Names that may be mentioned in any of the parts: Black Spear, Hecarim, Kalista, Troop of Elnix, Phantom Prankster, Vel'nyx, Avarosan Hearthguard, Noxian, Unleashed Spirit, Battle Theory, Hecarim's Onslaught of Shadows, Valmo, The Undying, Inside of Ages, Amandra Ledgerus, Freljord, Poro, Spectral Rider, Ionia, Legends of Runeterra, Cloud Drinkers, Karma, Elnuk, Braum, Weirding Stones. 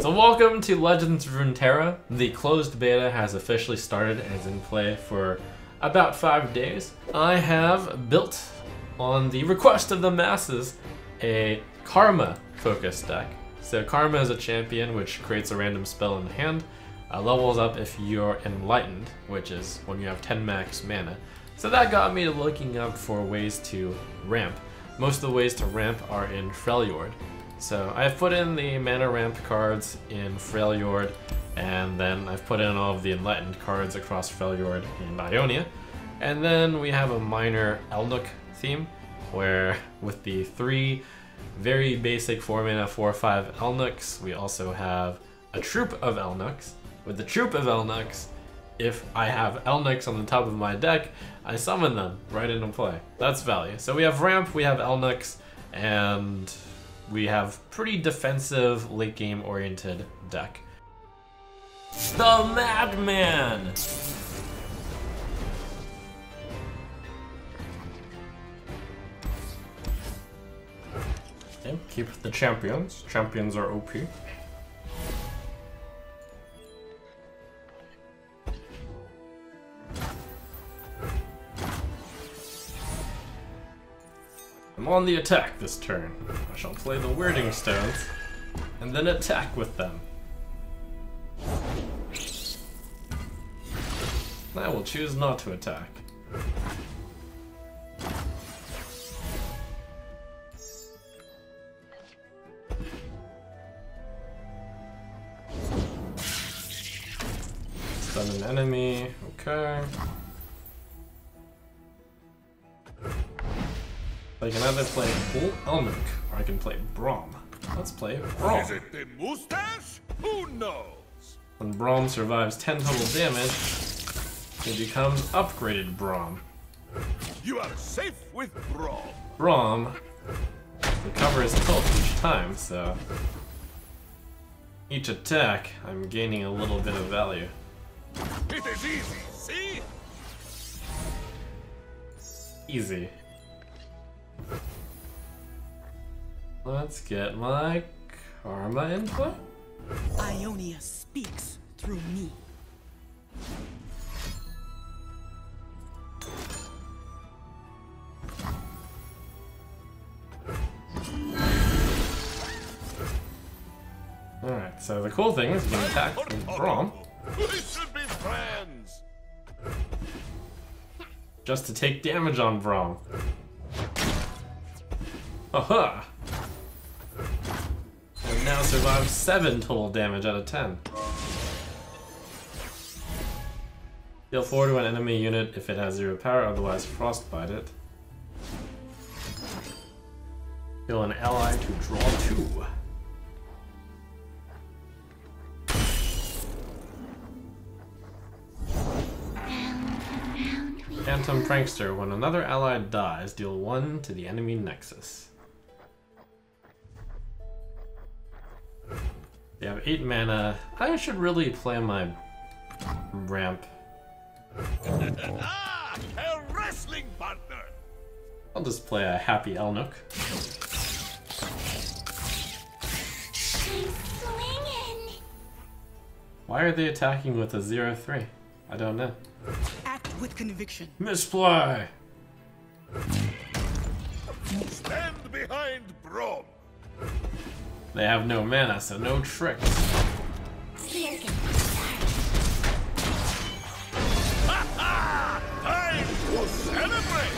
So welcome to Legends of Runeterra. The closed beta has officially started and is in play for about 5 days. I have built, on the request of the masses, a Karma focused deck. So Karma is a champion which creates a random spell in hand, levels up if you're enlightened, which is when you have 10 max mana. So that got me to looking up for ways to ramp. Most of the ways to ramp are in Freljord. So I've put in the mana ramp cards in Freljord, and then I've put in all of the enlightened cards across Freljord and Ionia. And then we have a minor Elnuk theme, where with the three very basic 4 mana 4/5 Elnuks, we also have a Troop of Elnuks. With the Troop of Elnuks, if I have Elnuks on the top of my deck, I summon them right into play. That's value. So we have ramp, we have Elnuks, and we have pretty defensive late game oriented deck. The Madman! Okay, keep the champions. Champions are OP. I'm on the attack this turn. I shall play the Weirding Stones, and then attack with them. I will choose not to attack. Stun an enemy, okay. I can either play full Elnuk, or I can play Braum. Let's play Braum. Is it the mustache? Who knows? When Braum survives 10 total damage, it becomes upgraded Braum. You are safe with Braum. Braum recovers tilt each time, so each attack I'm gaining a little bit of value. It is easy, see? Easy. Let's get my Karma input. Ionia speaks through me. Alright, so the cool thing is we can attack with Braum. We should be friends! Just to take damage on Braum. Aha! And now survives 7 total damage out of 10. Deal 4 to an enemy unit if it has 0 power, otherwise frostbite it. Deal an ally to draw 2. Phantom Prankster, when another ally dies, deal 1 to the enemy nexus. They have 8 mana. I should really play my ramp. Ah, a wrestling partner. I'll just play a happy Elnuk. She's swinging. Why are they attacking with a 0-3? I don't know. Act with conviction. Misplay. Stand behind Braum. They have no mana, so no tricks. Time to celebrate!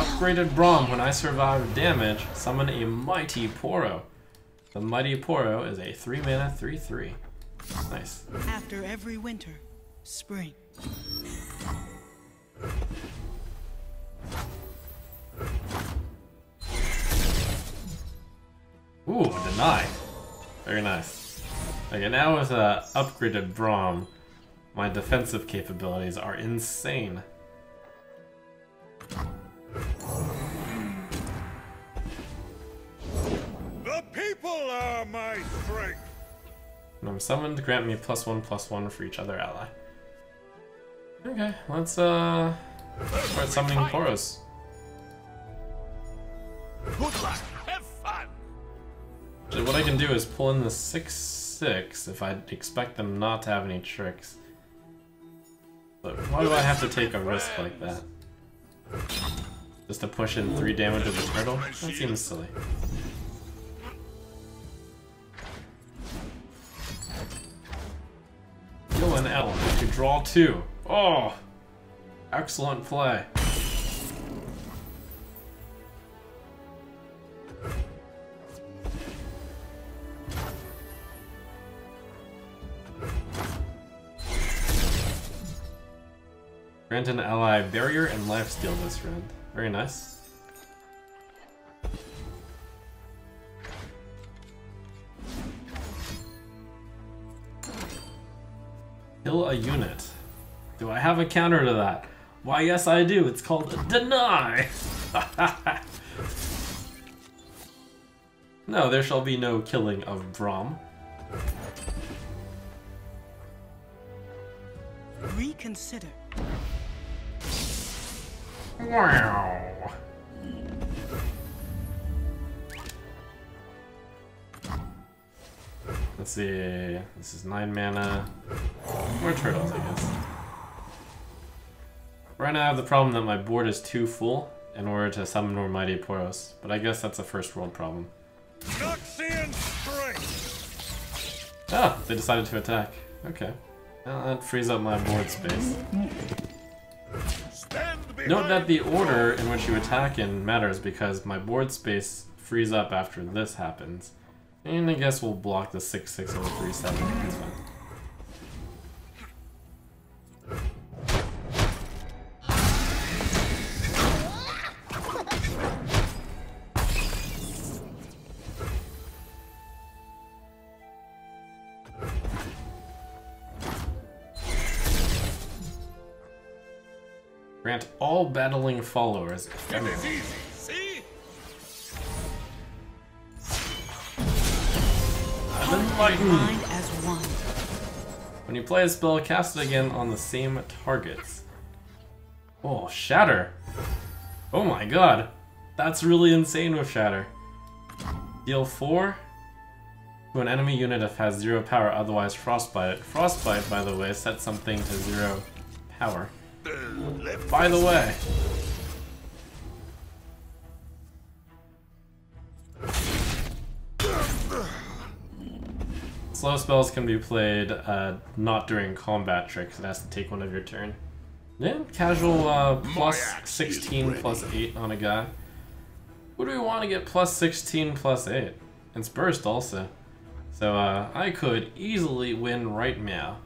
Upgraded Braum. When I survive damage, summon a Mighty Poro. The Mighty Poro is a 3-mana 3/3. Nice. After every winter, spring. Ooh, deny. Very nice. Okay, now with upgraded Braum, my defensive capabilities are insane. The people are my strength. When I'm summoned, grant me +1/+1 for each other ally. Okay, let's start summoning Poros. Good luck. But what I can do is pull in the 6/6 if I expect them not to have any tricks. But why do I have to take a risk like that? Just to push in 3 damage with the turtle? That seems silly. Kill an Elnuk to draw 2. Oh! Excellent play. Grant an ally barrier and lifesteal this round. Very nice. Kill a unit. Do I have a counter to that? Why, yes I do. It's called deny. No, there shall be no killing of Braum. Reconsider. Wow. Let's see. This is 9 mana. More turtles, I guess. Right now I have the problem that my board is too full in order to summon more mighty Poros, but I guess that's a first world problem. Noxian strength. Ah, they decided to attack. Okay. Well, that frees up my board space. Note that the order in which you attack in matters because my board space frees up after this happens. And I guess we'll block the 6/6 or 3/7. That's fine. Grant all battling followers. It is easy, see? When you play a spell, cast it again on the same targets. Oh, Shatter! Oh my god! That's really insane with Shatter. Deal 4 to an enemy unit if it has 0 power, otherwise Frostbite. Frostbite, by the way, sets something to 0 power. By the way, slow spells can be played not during combat tricks. It has to take one of your turn. Then yeah, casual plus 16 plus 8 on a guy. What do we want to get plus 16 plus 8? It's burst also. So I could easily win right now.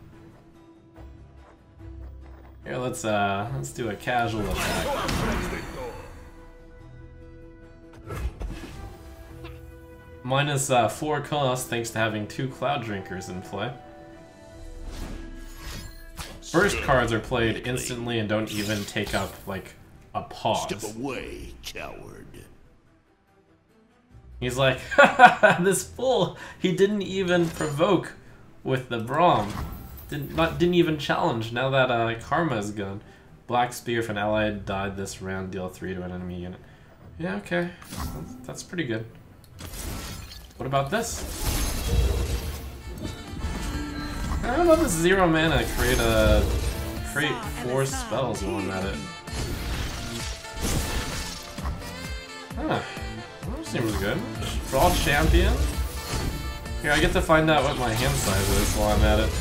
Here, let's do a casual attack. Minus 4 cost thanks to having 2 Cloud Drinkers in play. Burst cards are played instantly and don't even take up, like, a pause. Step away, coward. He's like, haha, this fool, he didn't even provoke with the Braum. Didn't even challenge now that Karma is gone. Black Spear, if an ally died this round, deal 3 to an enemy unit. Yeah, okay. That's pretty good. What about this? How about this 0 mana create 4 spells one at it? Huh. That seems good. Draw champion? Here, I get to find out what my hand size is while I'm at it.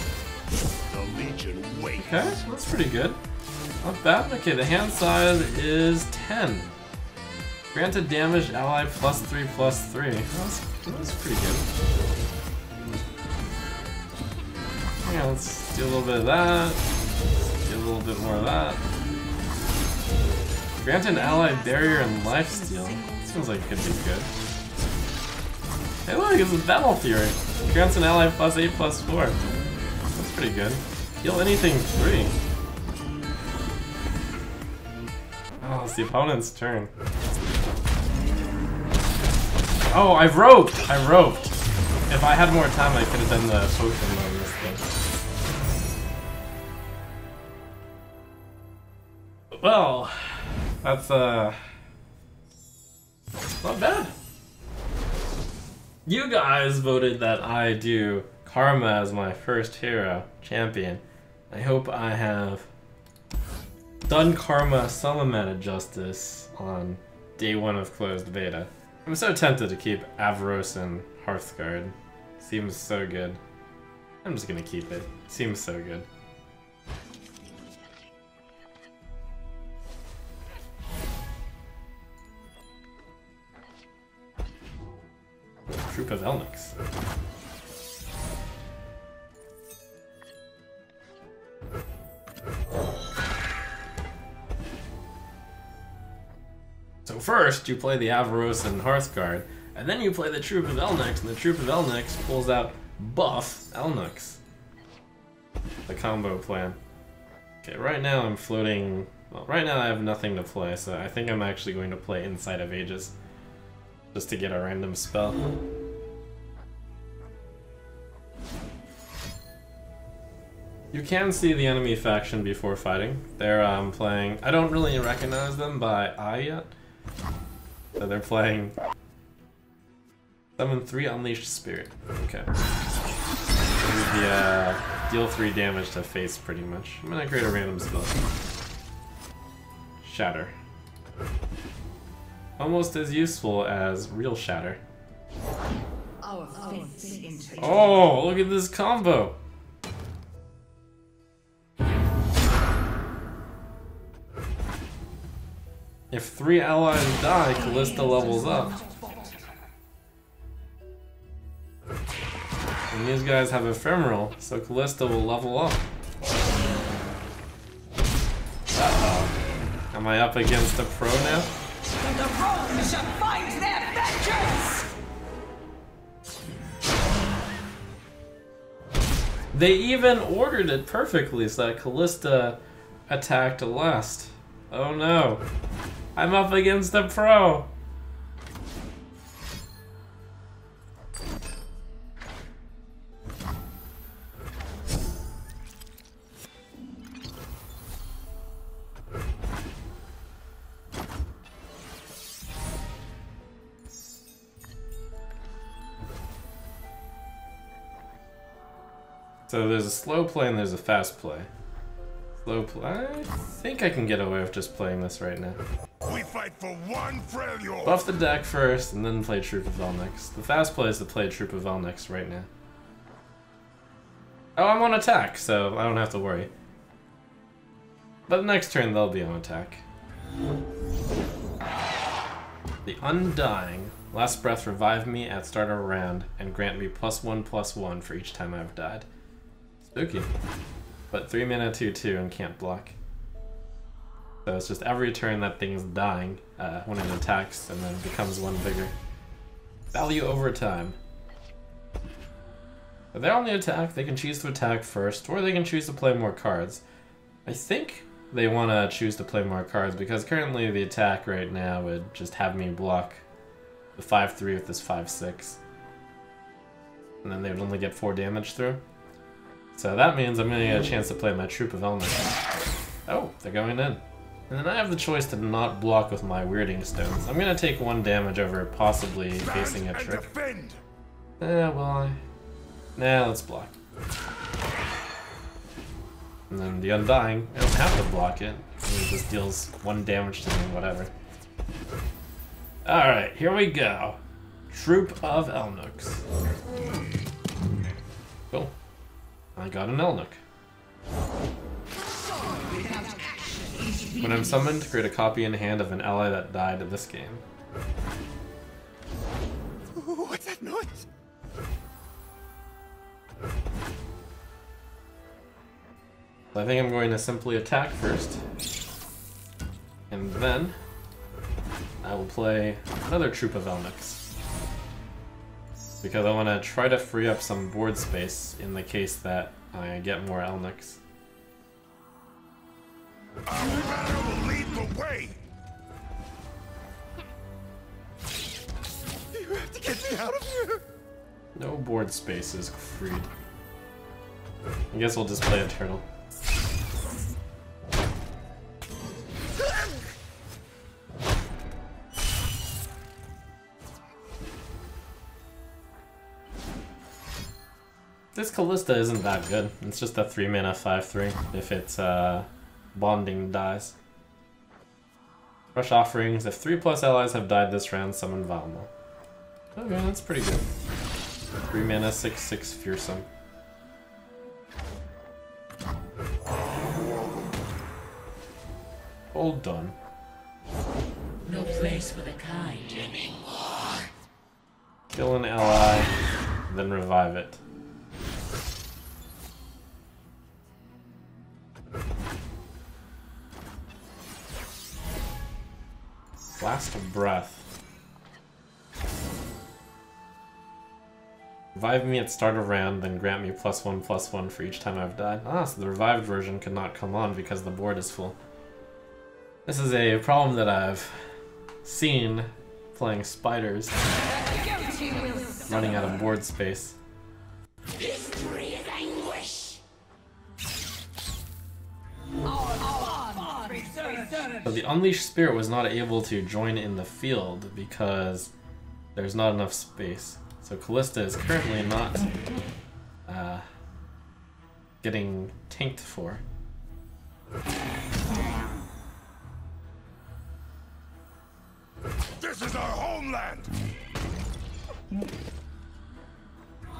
Okay, that's pretty good. Not bad. Okay, the hand size is 10. Granted damage, ally +3/+3. That's pretty good. Yeah, let's do a little bit of that. Let's do a little bit more of that. Grant an ally barrier and lifesteal. Seems like it could be good. Hey look, it's a Battle Theory. Grants an ally +8/+4. That's pretty good. Heal anything 3. Oh, it's the opponent's turn. Oh, I've roped! I roped! If I had more time, I could have done the potion on this thing. Well, that's, not bad. You guys voted that I do Karma as my first hero champion. I hope I have done Karma some amount of justice on day 1 of closed beta. I'm so tempted to keep Avarosan Hearthguard. Seems so good. I'm just gonna keep it. Seems so good. Troop of Elnix. So first, you play the Avarosan Hearthguard, and then you play the Troop of Elnix, and the Troop of Elnix pulls out buff Elnux. The combo plan. Okay, right now I'm floating... Well, right now I have nothing to play, so I think I'm actually going to play Inside of Ages. Just to get a random spell. You can see the enemy faction before fighting. They're playing... I don't really recognize them by eye yet. So they're playing... Summon 3 Unleashed Spirit. Okay. This is the deal 3 damage to face, pretty much. I'm gonna create a random spell. Shatter. Almost as useful as real shatter. Oh, look at this combo! If 3 allies die, Kalista levels up. And these guys have ephemeral, so Kalista will level up. Uh-oh. Am I up against a pro now? The Rogues shall find their vengeance! They even ordered it perfectly so that Kalista attacked last. Oh no. I'm up against a pro! So there's a slow play and there's a fast play. Slow play. I think I can get away with just playing this right now. We fight for one Freljord. Buff the deck first and then play Troop of Vel'nyx. The fast play is to play Troop of Vel'nyx right now. Oh, I'm on attack, so I don't have to worry. But next turn they'll be on attack. The Undying. Last breath, revive me at start of round and grant me +1/+1 for each time I've died. Spooky. But 3 mana 2/2 and can't block. So it's just every turn that thing's dying when it attacks and then becomes one bigger. Value over time. If they're on the attack, they can choose to attack first or they can choose to play more cards. I think they want to choose to play more cards because currently the attack right now would just have me block the 5/3 with this 5/6. And then they would only get 4 damage through. So that means I'm gonna get a chance to play my Troop of Elnix. Oh, they're going in. And then I have the choice to not block with my Weirding Stones. I'm gonna take 1 damage over possibly facing a trick. Nah, let's block. And then the Undying, I don't have to block it. It just deals 1 damage to me, whatever. Alright, here we go. Troop of Elnux. Cool. I got an Elnuk. When I'm summoned, create a copy in hand of an ally that died in this game. What's that noise? I think I'm going to simply attack first. And then I will play another Troop of Elnix. Because I want to try to free up some board space in the case that I get more Elnix. Our battle will lead the way. You have to get me out of here. No board space is freed. I guess we'll just play a turtle. This Kalista isn't that good. It's just a 3-mana 5/3 if it's bonding dies. Fresh offerings. If 3+ allies have died this round, summon Valmo. Okay, that's pretty good. 3-mana 6/6 fearsome. All done. No place for the kind anymore. Kill an ally, then revive it. Last breath. Revive me at start of round, then grant me +1/+1 for each time I've died. Ah, so the revived version could not come on because the board is full. This is a problem that I've seen playing spiders, running out of board space. History is anguish. But the Unleashed Spirit was not able to join in the field because there's not enough space. So Kalista is currently not getting tanked for. This is our homeland!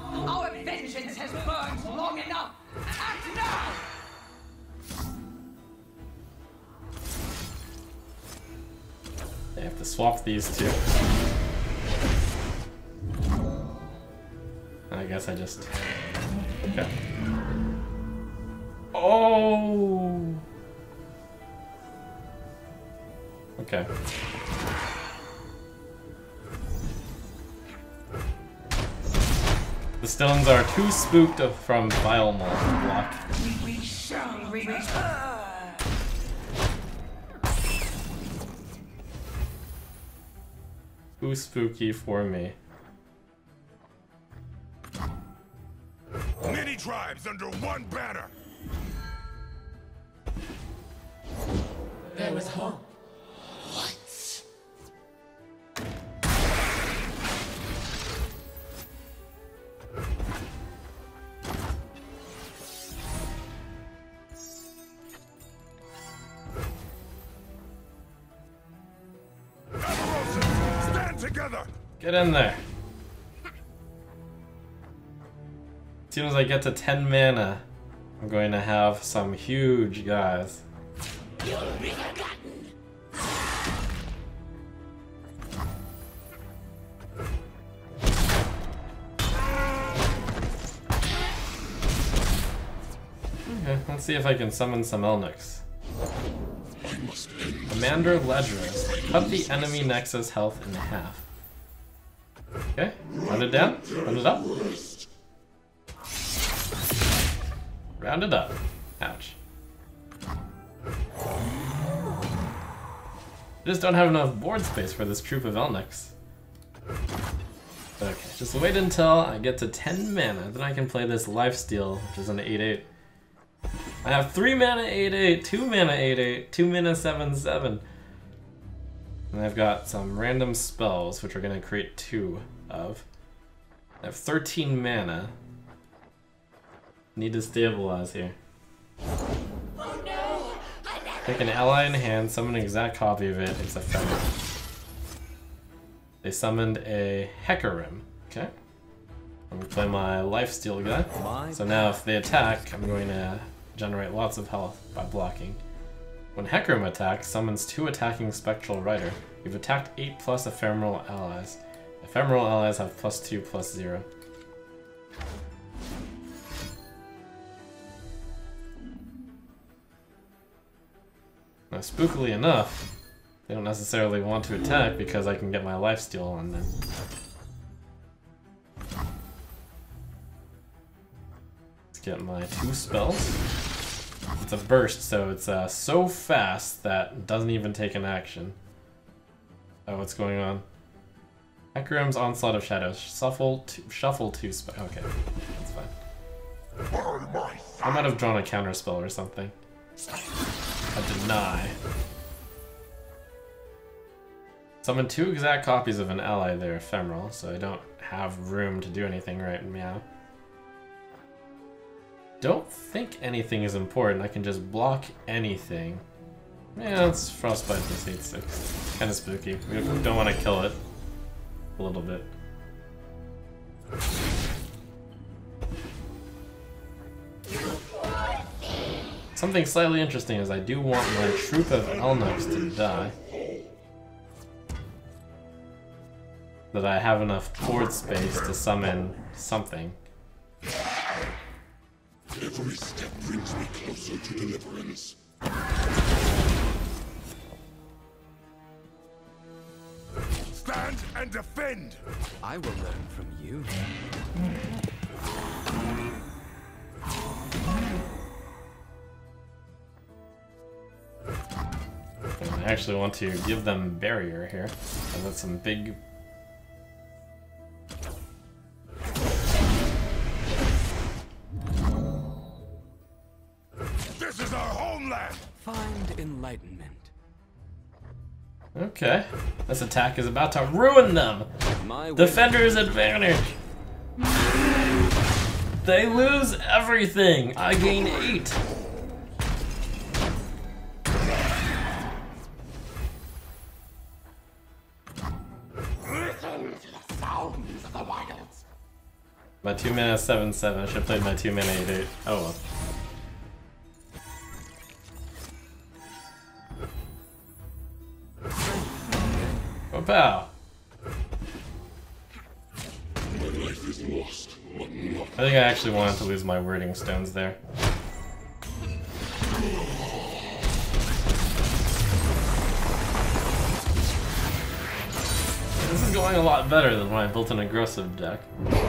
Our vengeance has burned long enough! Act now! They have to swap these two. I guess I just... Okay. Oh! Okay. The stones are too spooked from Vile Maul to block. We shall return! Too spooky for me. Many tribes under one banner. There was hope. What? Get in there. As soon as I get to 10 mana, I'm going to have some huge guys. You'll be forgotten. Okay, let's see if I can summon some Elnuk. Amandra Ledgerus. Cut the enemy Nexus health in half. Okay, round it down, round it up. Round it up. Ouch. I just don't have enough board space for this Troop of Elnix. Okay, just wait until I get to 10 mana, then I can play this Lifesteal, which is an 8/8. I have 3 mana 8/8, 2 mana 8/8, 2 mana 7/7. And I've got some random spells, which we're going to create 2 of. I have 13 mana. Need to stabilize here. Oh no! Take an ally in hand, summon an exact copy of it, it's effective. They summoned a Hecarim. Okay. I'm going to play my Lifesteal guy. So now if they attack, I'm going to generate lots of health by blocking. When Hecarim attacks, summons 2 attacking Spectral Rider. You've attacked 8+ ephemeral allies. Ephemeral allies have +2/+0. Now, spookily enough, they don't necessarily want to attack because I can get my Lifesteal on them. Let's get my 2 spells. It's a burst, so it's so fast that it doesn't even take an action. Oh, what's going on? Hecarim's Onslaught of Shadows. Shuffle two spells. Okay, that's fine. I might have drawn a counterspell or something. A deny. Summon 2 exact copies of an ally. They're ephemeral, so I don't have room to do anything right now. don't think anything is important. I can just block anything. Yeah, it's Frostbite plus 8/6. Kind of spooky. We don't want to kill it. A little bit. Something slightly interesting is I do want my Troop of Elnix to die. That I have enough board space to summon something. Every step brings me closer to deliverance. Stand and defend! I will learn from you. And I actually want to give them barrier here. I've got some big... This is our homeland! Find enlightenment. Okay. This attack is about to ruin them! Defender's advantage! They lose everything! I gain 8! My 2 mana is 7/7. I should have played my 2 mana 8/8. Oh well. Wow. My life is lost, but not. I think I actually wanted to lose my Weirding Stones there. This is going a lot better than when I built an aggressive deck.